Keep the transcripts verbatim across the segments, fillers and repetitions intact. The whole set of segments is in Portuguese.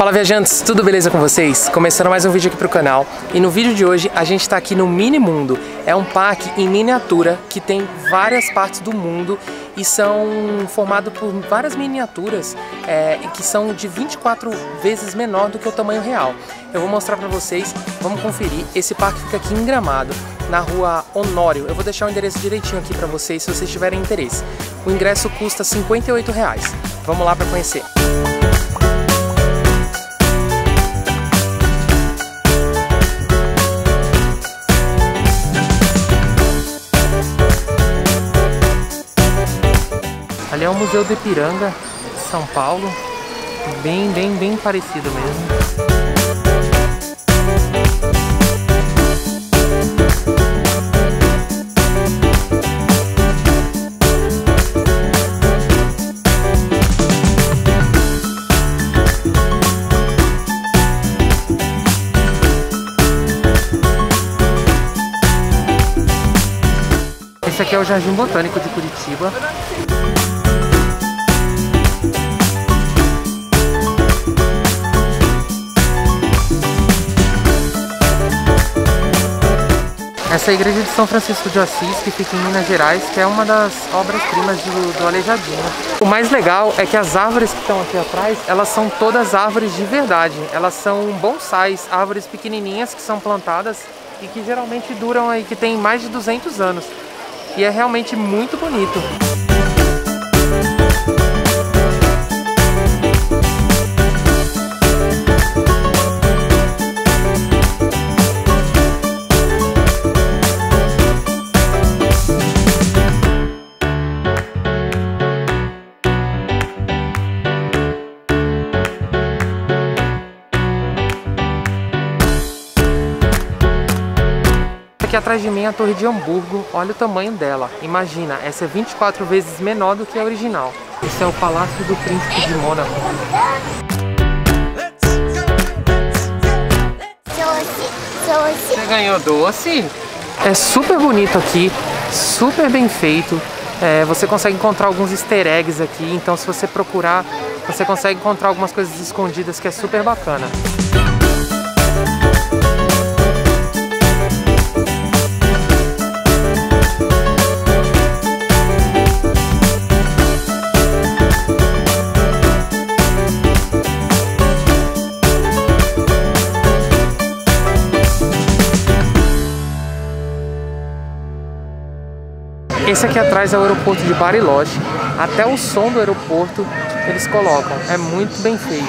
Fala viajantes, tudo beleza com vocês? Começando mais um vídeo aqui pro canal e no vídeo de hoje a gente tá aqui no Mini Mundo. É um parque em miniatura que tem várias partes do mundo e são formados por várias miniaturas é, que são de vinte e quatro vezes menor do que o tamanho real. Eu vou mostrar pra vocês, vamos conferir. Esse parque fica aqui em Gramado, na rua Honório. Eu vou deixar o endereço direitinho aqui pra vocês se vocês tiverem interesse. O ingresso custa cinquenta e oito reais. Vamos lá pra conhecer. Ali é o Museu de Ipiranga, São Paulo, bem, bem, bem parecido mesmo. Esse aqui é o Jardim Botânico de Curitiba. Essa é a Igreja de São Francisco de Assis, que fica em Minas Gerais, que é uma das obras-primas do, do Aleijadinho. O mais legal é que as árvores que estão aqui atrás, elas são todas árvores de verdade. Elas são bonsais, árvores pequenininhas que são plantadas e que geralmente duram aí, que tem mais de duzentos anos. E é realmente muito bonito. Aqui atrás de mim é a Torre de Hamburgo, olha o tamanho dela. Imagina, essa é vinte e quatro vezes menor do que a original. Esse é o Palácio do Príncipe de Mônaco. Doce, doce. Você ganhou doce? É super bonito aqui, super bem feito. É, você consegue encontrar alguns easter eggs aqui, então se você procurar, você consegue encontrar algumas coisas escondidas que é super bacana. Esse aqui atrás é o aeroporto de Bariloche, até o som do aeroporto eles colocam, é muito bem feito.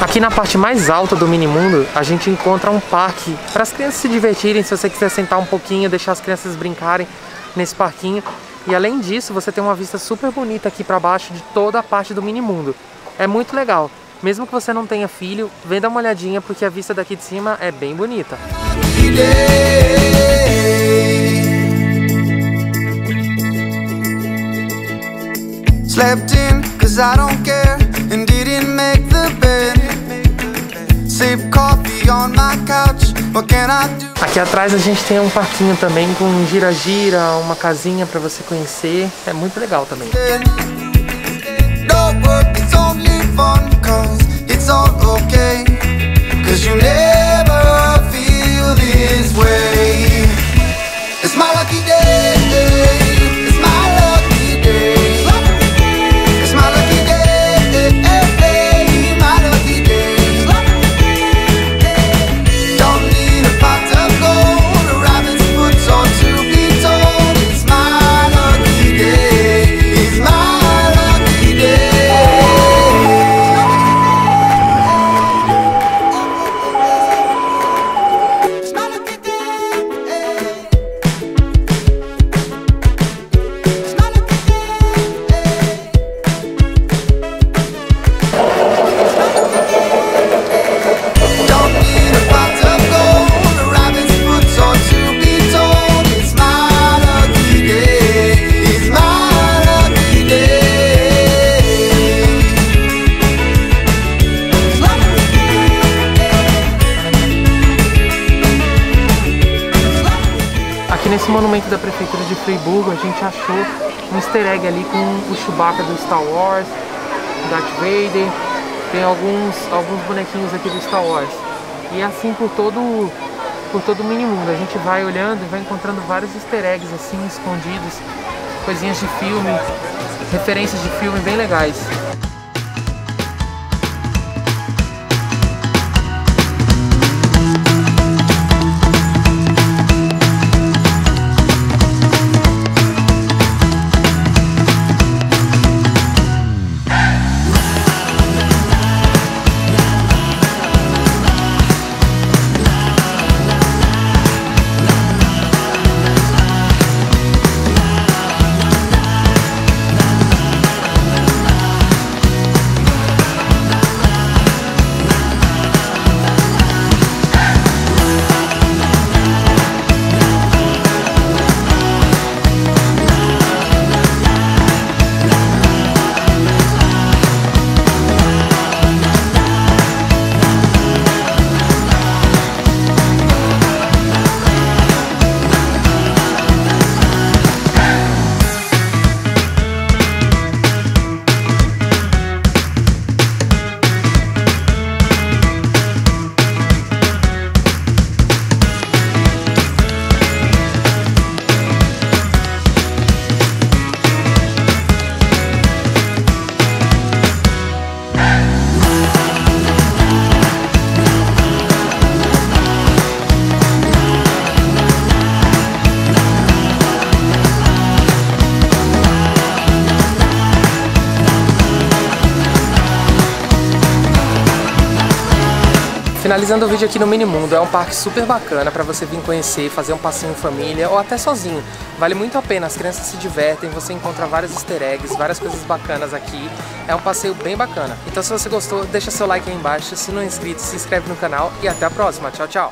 Aqui na parte mais alta do Mini Mundo, a gente encontra um parque para as crianças se divertirem, se você quiser sentar um pouquinho, deixar as crianças brincarem nesse parquinho. E além disso, você tem uma vista super bonita aqui para baixo de toda a parte do Mini Mundo. É muito legal. Mesmo que você não tenha filho, vem dar uma olhadinha porque a vista daqui de cima é bem bonita. Slept in, 'cause I don't care, and didn't make the bed. Aqui atrás a gente tem um parquinho também com gira-gira, uma casinha para você conhecer, é muito legal também. Nesse monumento da prefeitura de Friburgo, a gente achou um easter egg ali com o Chewbacca do Star Wars, Darth Vader, tem alguns, alguns bonequinhos aqui do Star Wars. E assim por todo, por todo o Mini Mundo, a gente vai olhando e vai encontrando vários easter eggs assim, escondidos, coisinhas de filme, referências de filme bem legais. Finalizando o vídeo aqui no Mini Mundo, é um parque super bacana para você vir conhecer, fazer um passeio em família ou até sozinho. Vale muito a pena, as crianças se divertem, você encontra vários easter eggs, várias coisas bacanas aqui. É um passeio bem bacana. Então se você gostou, deixa seu like aí embaixo, se não é inscrito, se inscreve no canal e até a próxima. Tchau, tchau!